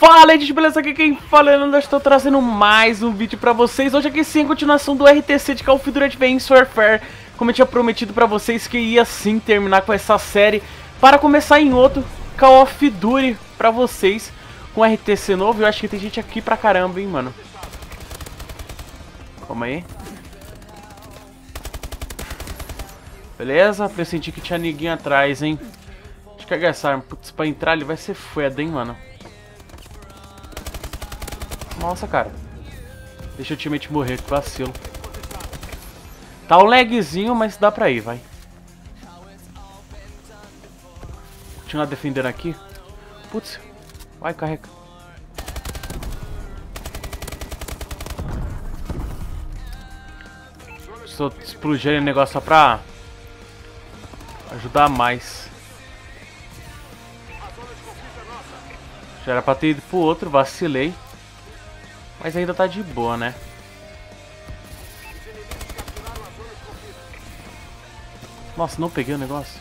Fala, gente, beleza? Aqui quem fala é Leandro, estou trazendo mais um vídeo pra vocês. Hoje aqui sim, a continuação do RTC de Call of Duty Advanced Warfare. Como eu tinha prometido pra vocês que ia sim terminar com essa série, para começar em outro Call of Duty pra vocês, com RTC novo. Eu acho que tem gente aqui pra caramba, hein, mano. Calma aí. Beleza, pressenti que tinha ninguém atrás, hein. Deixa eu carregar essa arma, putz, pra entrar ele vai ser foda, hein, mano. Nossa, cara. Deixa o teammate morrer, que vacilo. Tá um lagzinho, mas dá pra ir, vai. Continuar defendendo aqui. Putz. Vai, carrega. Estou explodindo o negócio só pra ajudar mais. Já era pra ter ido pro outro, vacilei. Mas ainda tá de boa, né? Nossa, não peguei o negócio.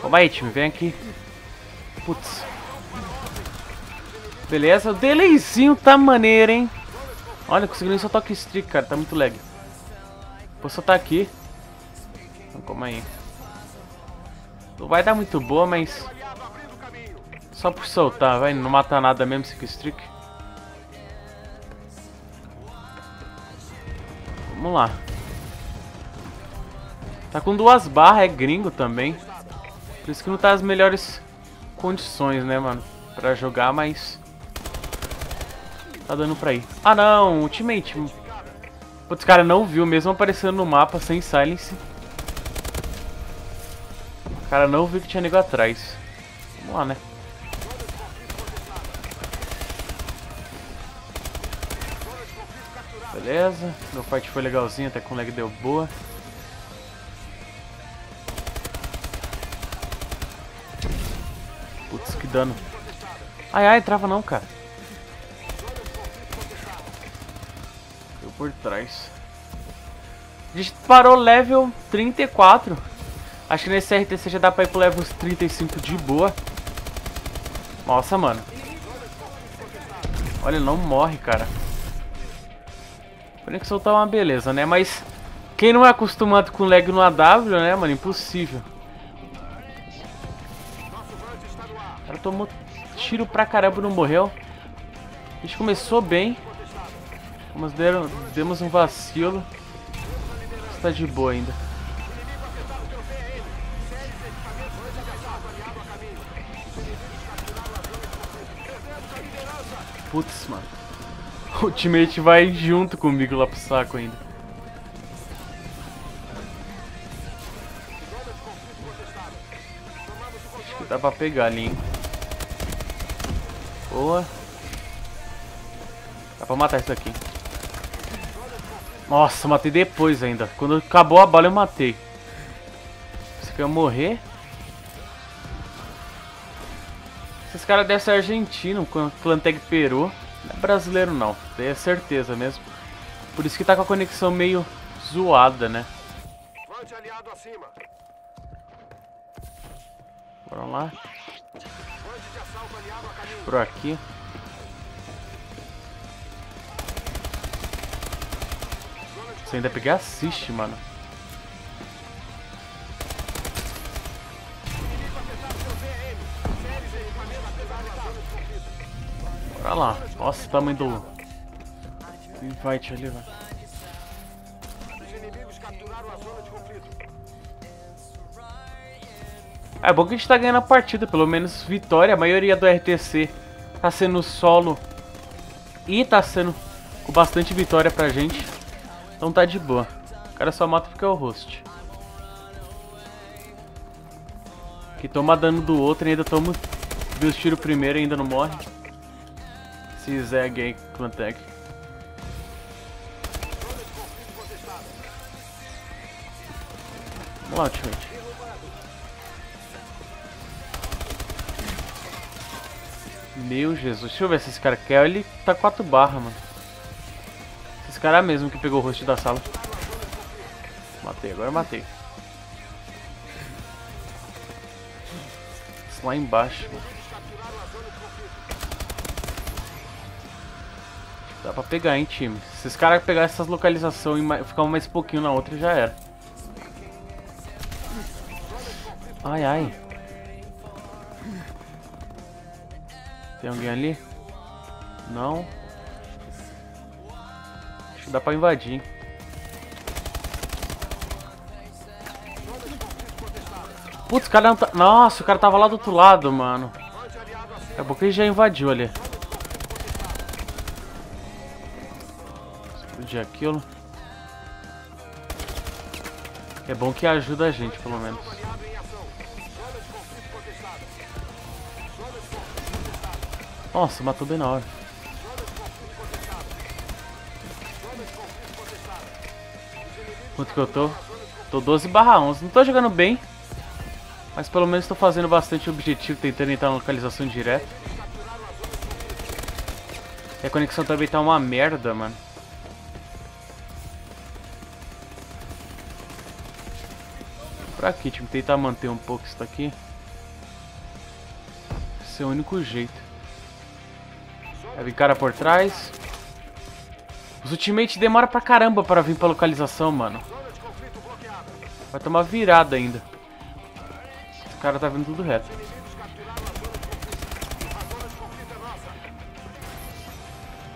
Calma aí, time, vem aqui. Putz. Beleza, o delayzinho tá maneiro, hein? Olha, conseguindo só toque streak, cara, tá muito lag. Vou soltar aqui. Então, calma aí. Não vai dar muito boa, mas... só por soltar, vai, não mata nada mesmo esse streak. Vamos lá. Tá com duas barras, é gringo também. Por isso que não tá as melhores condições, né, mano, pra jogar, mas tá dando pra ir. Ah, não, ultimate. Putz, cara, não viu, mesmo aparecendo no mapa sem silence. O cara não viu que tinha nego atrás. Vamos lá, né. Beleza, meu fight foi legalzinho, até com o lag deu boa. Putz, que dano. Ai, ai, trava não, cara. Deu por trás. A gente parou level 34. Acho que nesse RTC já dá pra ir pro level 35 de boa. Nossa, mano. Olha, ele não morre, cara. Tem que soltar uma beleza, né? Mas quem não é acostumado com lag no AW, né, mano? Impossível. O cara tomou tiro pra caramba e não morreu. A gente começou bem, mas demos um vacilo. Está de boa ainda. Putz, mano. O teammate vai junto comigo lá pro saco ainda. Acho que dá pra pegar ali, hein? Boa. Dá pra matar isso aqui. Nossa, matei depois ainda. Quando acabou a bala eu matei. Você quer morrer? Esses caras devem ser argentinos, quando o Planteg Peru. Não é brasileiro não, tenho certeza mesmo. Por isso que tá com a conexão meio zoada, né? Bora lá. Por aqui. Você ainda pegar assiste, mano. Olha lá, nossa, o tamanho do invite ali, velho. É bom que a gente tá ganhando a partida, pelo menos vitória. A maioria do RTC tá sendo solo e tá sendo com bastante vitória pra gente. Então tá de boa. O cara só mata porque é o host. Que toma dano do outro e ainda toma os tiros primeiro e ainda não morre. Se zegue aí, Plantec. Vamos lá, ultimate. Meu Jesus, deixa eu ver se esse cara quer. Ele tá 4 barras, mano. Esse cara é mesmo que pegou o host da sala. Matei, agora matei. negócio lá embaixo. Dá pra pegar, hein, time. Se os caras pegarem essas localizações e ficar mais pouquinho na outra, já era. Ai, ai. Tem alguém ali? Não. Acho que dá pra invadir, hein. Putz, o cara não tá... Nossa, o cara tava lá do outro lado, mano. Daqui a pouco ele já invadiu ali. Explodir aquilo. É bom que ajuda a gente, pelo menos. Nossa, matou bem na hora. Quanto que eu tô? Tô 12/11. Não tô jogando bem, mas pelo menos tô fazendo bastante objetivo, tentando entrar na localização direta. E a conexão também tá uma merda, mano. Pra aqui, time. Tentar manter um pouco isso daqui. Esse é o único jeito. Vai vir cara por trás. Os ultimates demoram pra caramba pra vir pra localização, mano. Vai tomar virada ainda. O cara tá vindo tudo reto.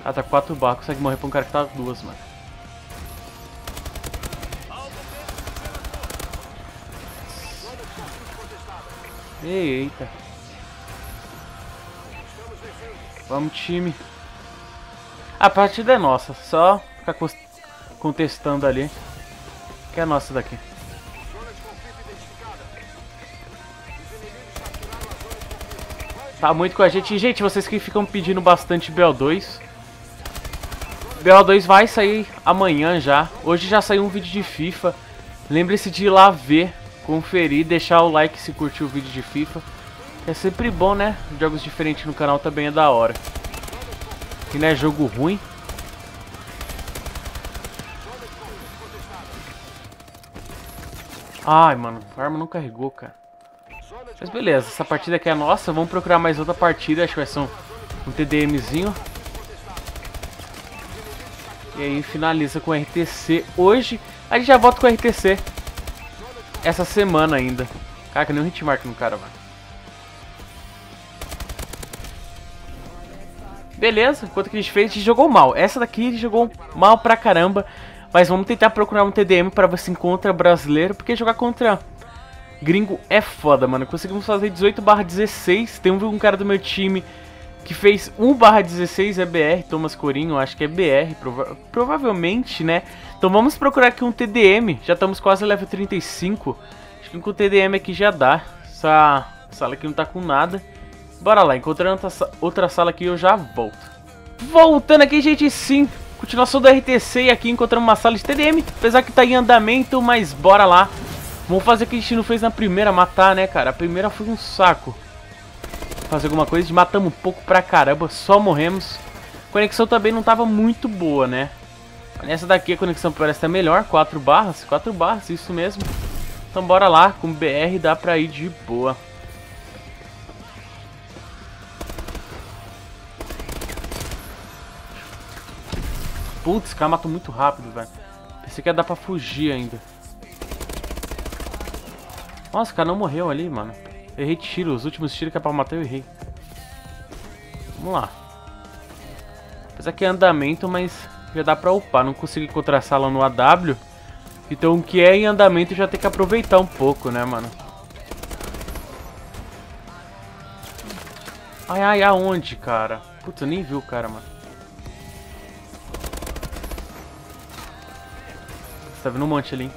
Ah, tá 4 barcos. Consegue morrer pra um cara que tá 2, mano. Eita. Vamos, time. A partida é nossa. Só ficar contestando ali, que é nossa daqui. Tá muito com a gente. E, gente, vocês que ficam pedindo bastante BO2. BO2 vai sair amanhã já. Hoje já saiu um vídeo de FIFA. Lembre-se de ir lá ver, conferir, deixar o like se curtiu o vídeo de FIFA. É sempre bom, né? Jogos diferentes no canal também é da hora. Que não é jogo ruim. Ai, mano. A arma não carregou, cara. Mas beleza, essa partida aqui é nossa. Vamos procurar mais outra partida. Acho que vai ser um TDMzinho. E aí finaliza com RTC hoje. A gente já volta com RTC essa semana ainda. Caraca, nem um hitmark no cara, mano. Beleza, enquanto que a gente fez, a gente jogou mal. Essa daqui a gente jogou mal pra caramba. Mas vamos tentar procurar um TDM pra ver se encontra brasileiro. Porque jogar contra... gringo é foda, mano. Conseguimos fazer 18/16. Tem um cara do meu time que fez 1/16, é BR, Thomas Corinho, acho que é BR, provavelmente, né? Então vamos procurar aqui um TDM. Já estamos quase level 35. Acho que com o TDM aqui já dá. Essa sala aqui não tá com nada. Bora lá, encontrando outra sala aqui eu já volto. Voltando aqui, gente, sim. Continuação do RTC e aqui encontramos uma sala de TDM. Apesar que tá em andamento, mas bora lá. Vamos fazer o que a gente não fez na primeira, matar, né, cara? A primeira foi um saco. Fazer alguma coisa, matamos um pouco pra caramba, só morremos. A conexão também não tava muito boa, né? Nessa daqui a conexão parece estar melhor, 4 barras, isso mesmo. Então bora lá, com BR dá pra ir de boa. Putz, cara, matou muito rápido, velho. Pensei que ia dar pra fugir ainda. Nossa, o cara não morreu ali, mano. Errei tiro, os últimos tiros que é pra matar eu errei. Vamos lá. Apesar que é andamento, mas já dá pra upar. Não consigo encontrar a sala no AW. Então o que é em andamento já tem que aproveitar um pouco, né, mano? Ai, ai, aonde, cara? Putz, eu nem vi o cara, mano. Você tá vendo um monte ali, hein?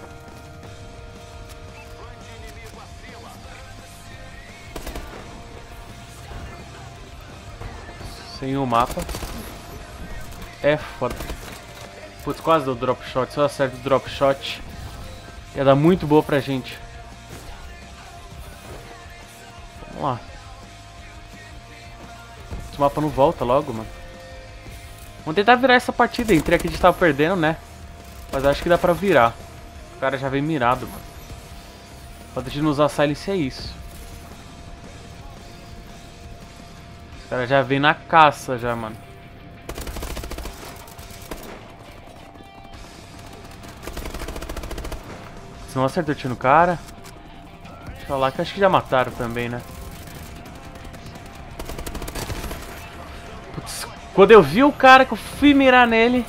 Sem o mapa. É foda. Putz, quase deu drop shot. Se eu acerto o drop shot, ia dar muito boa pra gente. Vamos lá. O mapa não volta logo, mano. Vamos tentar virar essa partida. Entrei aqui, a gente tava perdendo, né? Mas acho que dá pra virar. O cara já vem mirado, mano. Pode de não usar silence é isso. O cara já vem na caça já, mano. Se não acertou o tiro no cara. Deixa eu falar que acho que já mataram também, né? Putz, quando eu vi o cara que eu fui mirar nele,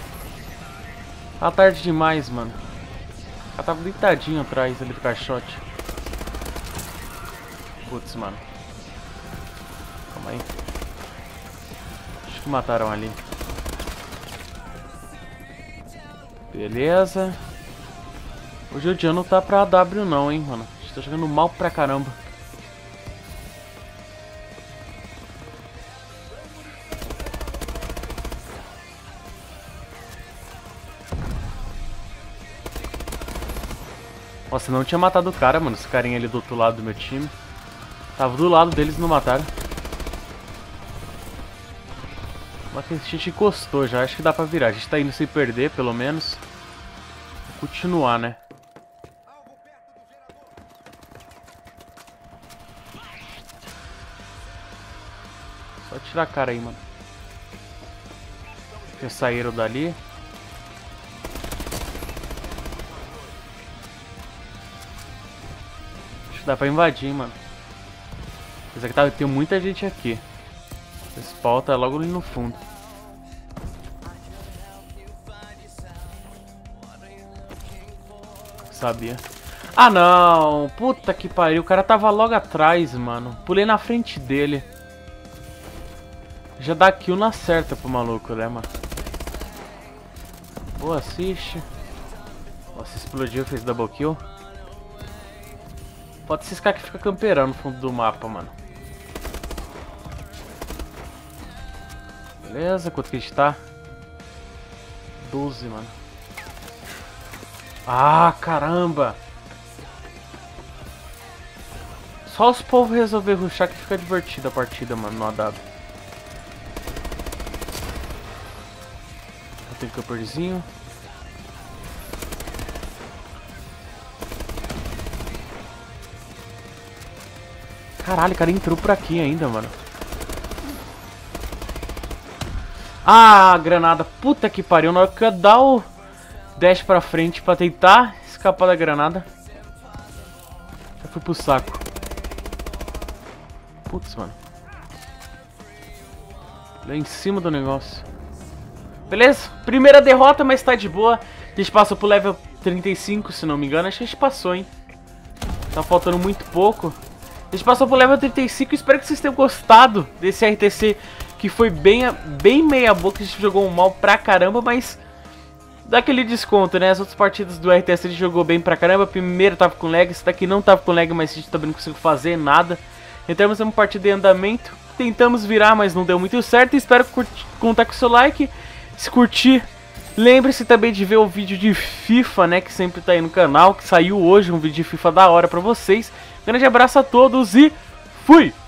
tá tarde demais, mano. O cara tava deitadinho atrás ali do caixote. Putz, mano. Calma aí. Acho que mataram ali. Beleza. Hoje o dia não tá pra W não, hein, mano. A gente tá jogando mal pra caramba. Nossa, não tinha matado o cara, mano. Esse carinha ali do outro lado do meu time. Tava do lado deles e não mataram. Mas a gente encostou já, acho que dá pra virar. A gente tá indo sem perder, pelo menos. Vou continuar, né? Só tirar a cara aí, mano. Já saíram dali. Acho que dá pra invadir, mano. Apesar que tá, tem muita gente aqui. Esse pau tá logo ali no fundo. Sabia. Ah, não. Puta que pariu. O cara tava logo atrás, mano. Pulei na frente dele. Já dá kill na certa pro maluco, né, mano? Boa, assiste. Nossa, explodiu, fez double kill. Pode ser esse cara que fica camperando no fundo do mapa, mano. Beleza, quanto que a gente tá? 12, mano. Ah, caramba! Só os povos resolver rushar que fica divertida a partida, mano, no AW. Tem camperzinho. Caralho, o cara entrou por aqui ainda, mano. Ah, granada. Puta que pariu. Na hora que eu ia dar o dash pra frente pra tentar escapar da granada, já fui pro saco. Putz, mano. Lá em cima do negócio. Beleza? Primeira derrota, mas tá de boa. A gente passou pro level 35, se não me engano. Acho que a gente passou, hein? Tá faltando muito pouco. A gente passou pro level 35. Espero que vocês tenham gostado desse RTC. Que foi bem meia boca, a gente jogou mal pra caramba, mas dá aquele desconto, né? As outras partidas do RTS a gente jogou bem pra caramba. A primeira tava com lag, essa daqui não tava com lag, mas a gente também não conseguiu fazer nada. Entramos em uma partida em andamento, tentamos virar, mas não deu muito certo. Espero contar com o seu like, se curtir. Lembre-se também de ver o vídeo de FIFA, né? Que sempre tá aí no canal, que saiu hoje um vídeo de FIFA da hora pra vocês. Grande abraço a todos e fui!